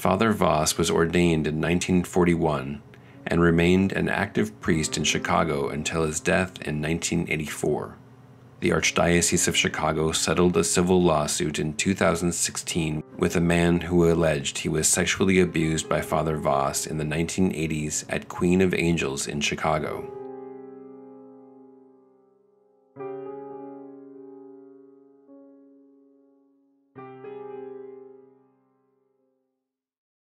Father Voss was ordained in 1941 and remained an active priest in Chicago until his death in 1984. The Archdiocese of Chicago settled a civil lawsuit in 2016 with a man who alleged he was sexually abused by Father Voss in the 1980s at Queen of Angels in Chicago.